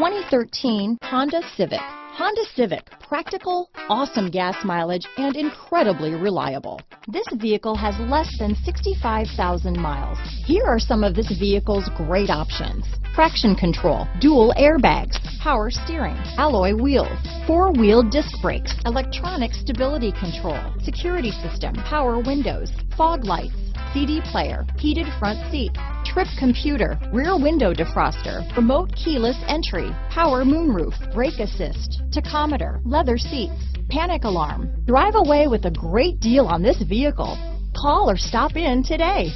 2013 Honda Civic. Honda Civic, practical, awesome gas mileage, and incredibly reliable. This vehicle has less than 65,000 miles. Here are some of this vehicle's great options: traction control, dual airbags, power steering, alloy wheels, four-wheel disc brakes, electronic stability control, security system, power windows, fog lights, CD player, heated front seat, trip computer, rear window defroster, remote keyless entry, power moonroof, brake assist, tachometer, leather seats, panic alarm. Drive away with a great deal on this vehicle. Call or stop in today.